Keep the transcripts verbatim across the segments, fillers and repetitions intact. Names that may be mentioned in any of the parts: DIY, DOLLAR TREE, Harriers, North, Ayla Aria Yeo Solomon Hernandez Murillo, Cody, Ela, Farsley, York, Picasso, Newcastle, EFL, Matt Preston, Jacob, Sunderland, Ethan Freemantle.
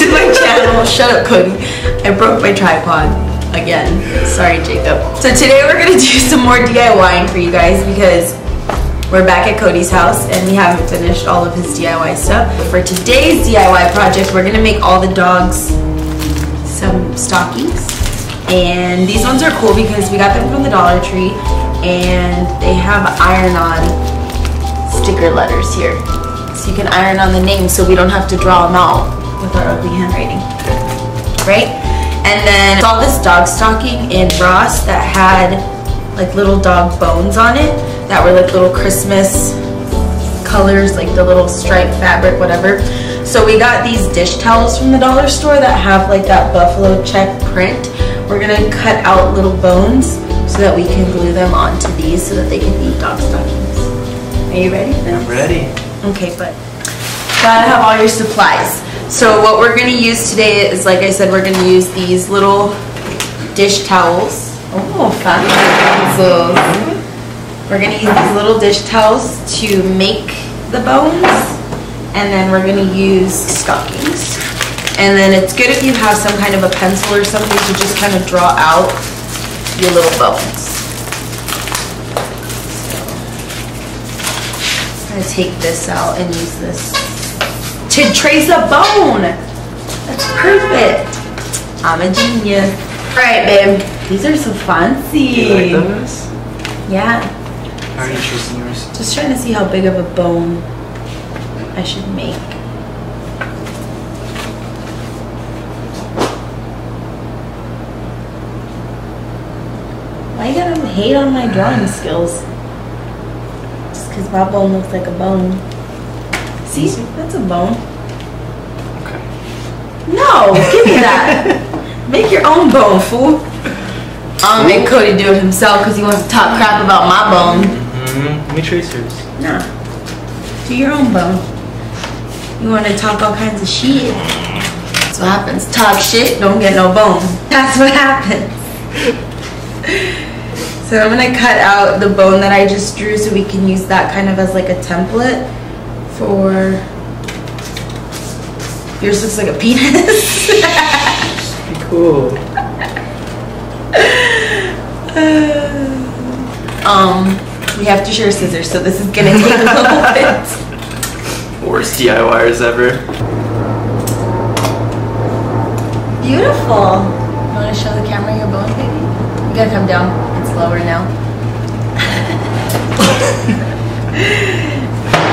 to my channel. Shut up, Cody. I broke my tripod again. Sorry, Jacob. So today we're gonna do some more DIYing for you guys because we're back at Cody's house and we haven't finished all of his D I Y stuff. For today's D I Y project, we're gonna make all the dogs some stockings. And these ones are cool because we got them from the Dollar Tree and they have iron-on sticker letters here. So you can iron on the names so we don't have to draw them out with our ugly handwriting, right? And then I saw this dog stocking in Ross that had like little dog bones on it that were like little Christmas colors, like the little striped fabric, whatever. So we got these dish towels from the dollar store that have like that buffalo check print. We're gonna cut out little bones so that we can glue them onto these so that they can be dog stockings. Are you ready? I'm ready. Okay, but gotta have all your supplies. So what we're gonna use today is, like I said, we're gonna use these little dish towels. Oh, fancy pencils. We're gonna use these little dish towels to make the bones, and then we're gonna use stockings. And then it's good if you have some kind of a pencil or something to just kind of draw out your little bones. So I'm gonna take this out and use this to trace a bone. That's perfect. I'm a genius. All right, babe. These are so fancy. You like those? Yeah. How are you tracing yours? Just trying to see how big of a bone I should make. Why you gotta hate on my drawing skills? Just because my bone looks like a bone. See, that's a bone. Okay. No, give me that. Make your own bone, fool. I'll make Cody do it himself because he wants to talk crap about my bone. Mm-hmm. Let me trace yours. Nah. Do your own bone. You want to talk all kinds of shit. That's what happens. Talk shit, don't get no bone. That's what happens. So I'm going to cut out the bone that I just drew so we can use that kind of as like a template. Or yours looks like a penis. Cool. Uh, um, we have to share scissors, so this is gonna take a little bit. Worst DIYers ever. Beautiful. You wanna show the camera your bone, baby? You gotta come down. It's lower now.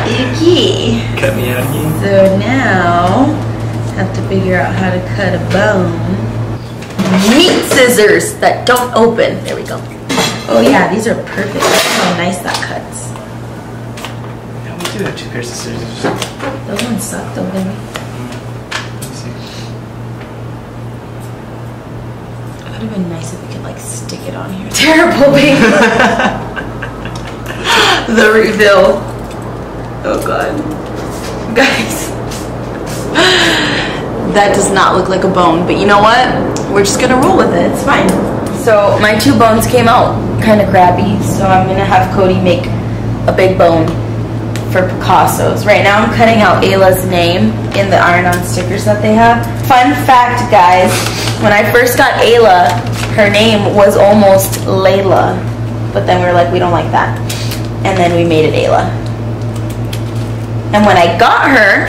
Icky. Cut me out here. So now, have to figure out how to cut a bone. Neat scissors that don't open. There we go. Oh yeah, these are perfect. Look how nice that cuts. Yeah, we do have two pairs of scissors. Those ones suck though, baby. Let's see. It would have been nice if we could like stick it on here. Terrible, baby. The reveal. Oh god. Guys. That does not look like a bone, but you know what? We're just gonna roll with it. It's fine. So my two bones came out kind of crabby, so I'm gonna have Cody make a big bone for Picasso's. Right now I'm cutting out Ayla's name in the iron-on stickers that they have. Fun fact, guys, when I first got Ayla, her name was almost Layla, but then we were like, we don't like that. And then we made it Ayla. And when I got her,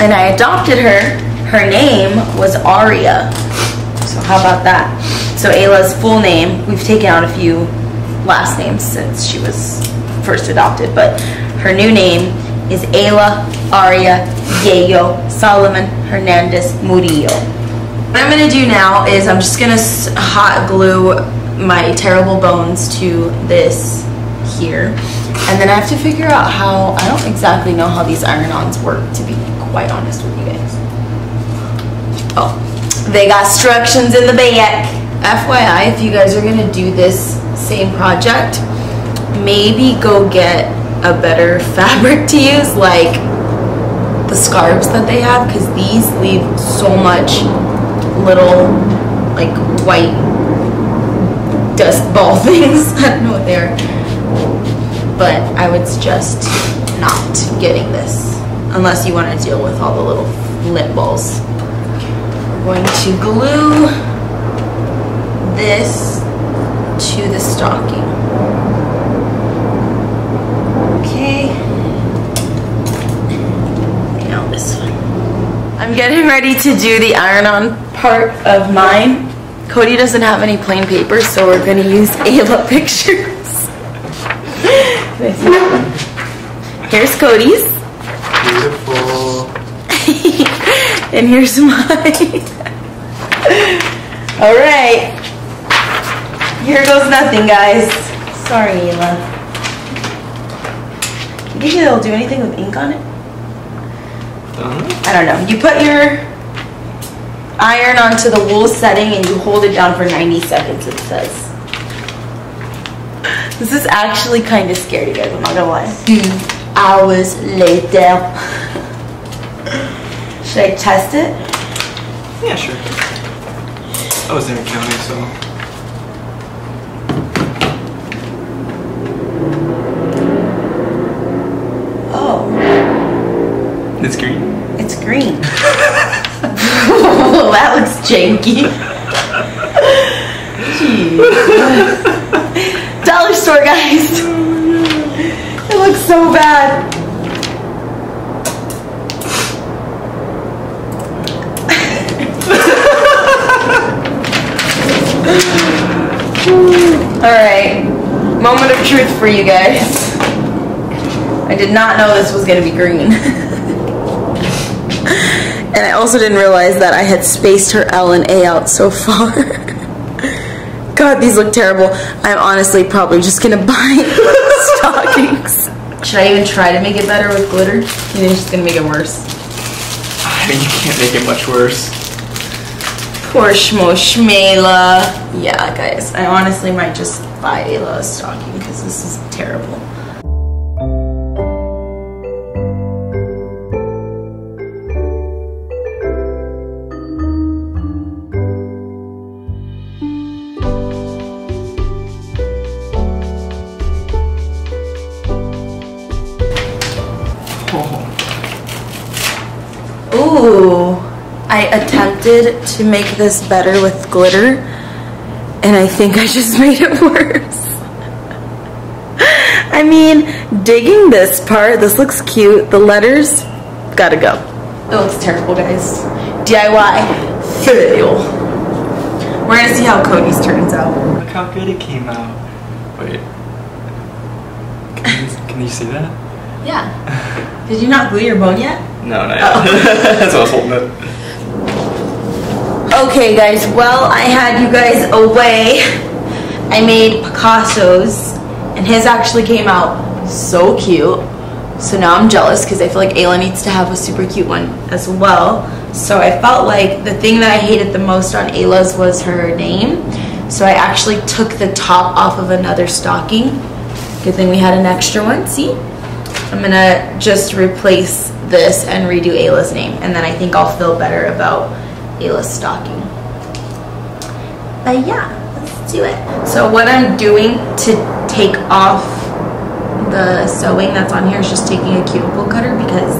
and I adopted her, her name was Aria. So how about that? So Ayla's full name, we've taken out a few last names since she was first adopted, but her new name is Ayla Aria Yeo Solomon Hernandez Murillo. What I'm gonna do now is I'm just gonna hot glue my terrible bones to this here. And then I have to figure out how, I don't exactly know how these iron-ons work, to be quite honest with you guys. Oh, they got instructions in the back. F Y I, if you guys are gonna do this same project, maybe go get a better fabric to use, like the scarves that they have, because these leave so much little, like, white dust ball things. I don't know what they are. But I would suggest not getting this unless you want to deal with all the little lip balls. We're going to glue this to the stocking. Okay. Now this one. I'm getting ready to do the iron-on part of mine. Cody doesn't have any plain paper, so we're going to use Ayla pictures. This one. Here's Cody's. Beautiful. And here's mine. All right. Here goes nothing, guys. Sorry, Ela. Do you think it'll do anything with ink on it? Uh-huh. I don't know. You put your iron onto the wool setting and you hold it down for ninety seconds, it says. This is actually kind of scary, guys. I'm not gonna lie. Two hours later. Should I test it? Yeah, sure. I was in the county, so. It's green. It's green. Well, that looks janky. Jeez. Dollar Store, guys. It looks so bad. Alright. Moment of truth for you guys. I did not know this was going to be green. And I also didn't realize that I had spaced her L and A out so far. God, these look terrible. I'm honestly probably just gonna buy stockings. Should I even try to make it better with glitter? You think it's just gonna make it worse? I mean, you can't make it much worse. Poor Shmo Shmela. Yeah, guys, I honestly might just buy Ayla a stocking because this is terrible. Ooh, I attempted to make this better with glitter, and I think I just made it worse. I mean, digging this part, this looks cute. The letters, gotta go. It looks terrible, guys. D I Y, fail. We're gonna see how Cody's turns out. Look how good it came out. Wait, can you, can you see that? Yeah. Did you not glue your bone yet? No, no. Uh-oh. That's what I was holding it. Okay, guys. Well, I had you guys away. I made Picasso's, and his actually came out so cute. So now I'm jealous because I feel like Ayla needs to have a super cute one as well. So I felt like the thing that I hated the most on Ayla's was her name. So I actually took the top off of another stocking. Good thing we had an extra one. See? I'm gonna just replace this and redo Ayla's name, and then I think I'll feel better about Ayla's stocking. But yeah, let's do it. So what I'm doing to take off the sewing that's on here is just taking a cuticle cutter because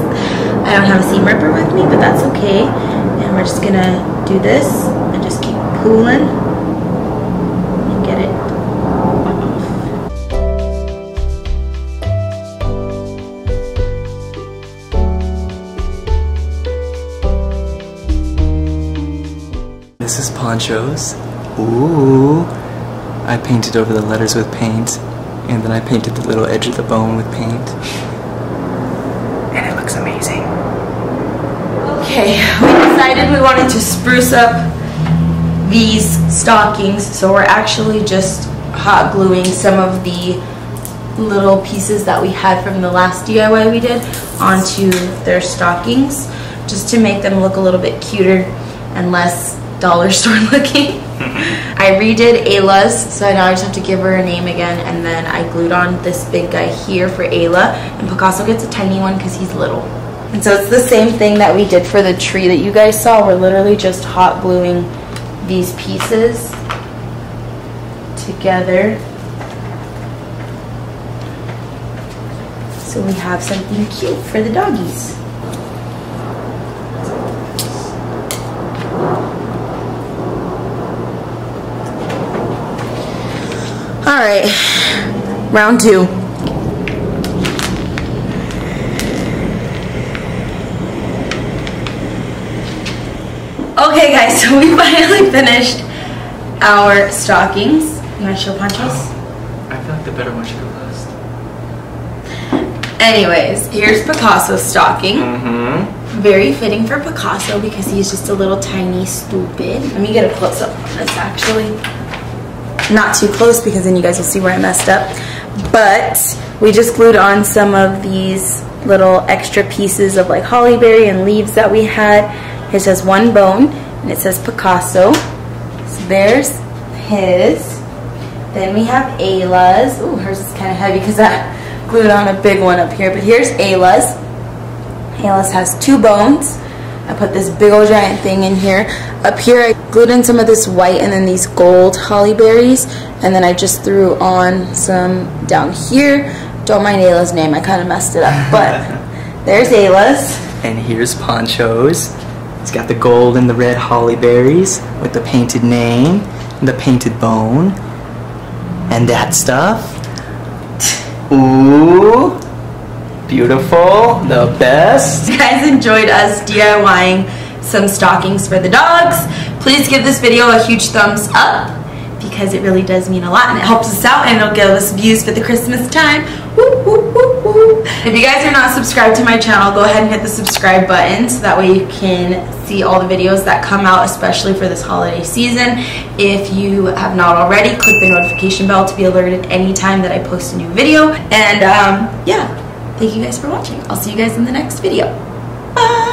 I don't have a seam ripper with me, but that's okay. And we're just gonna do this and just keep pulling. This is ponchos. Ooh. I painted over the letters with paint, and then I painted the little edge of the bone with paint. And it looks amazing. Okay, we decided we wanted to spruce up these stockings, so we're actually just hot gluing some of the little pieces that we had from the last D I Y we did onto their stockings, just to make them look a little bit cuter and less dollar store looking. I redid Ayla's, so now I just have to give her a name again, and then I glued on this big guy here for Ayla, and Picasso gets a tiny one because he's little. And so it's the same thing that we did for the tree that you guys saw. We're literally just hot gluing these pieces together so we have something cute for the doggies. right, round two. Okay guys, so we finally finished our stockings. You want to show ponchos? Oh, I feel like the better one should go last. Anyways, here's Picasso's stocking. Mm-hmm. Very fitting for Picasso because he's just a little tiny stupid. Let me get a close up on this actually. Not too close because then you guys will see where I messed up. But we just glued on some of these little extra pieces of like holly berry and leaves that we had. It says one bone and it says Picasso. So there's his. Then we have Ayla's. Ooh, hers is kind of heavy because I glued on a big one up here. But here's Ayla's. Ayla's has two bones. I put this big old giant thing in here. Up here I glued in some of this white and then these gold holly berries. And then I just threw on some down here. Don't mind Ayla's name. I kind of messed it up. But there's Ayla's. And here's Poncho's. It's got the gold and the red holly berries with the painted name and the painted bone and that stuff. Ooh, beautiful, the best. If you guys enjoyed us DIYing some stockings for the dogs, please give this video a huge thumbs up because it really does mean a lot and it helps us out and it'll give us views for the Christmas time. Woo, woo, woo. If you guys are not subscribed to my channel, go ahead and hit the subscribe button so that way you can see all the videos that come out, especially for this holiday season. If you have not already, click the notification bell to be alerted anytime that I post a new video. And um, yeah, thank you guys for watching. I'll see you guys in the next video. Bye!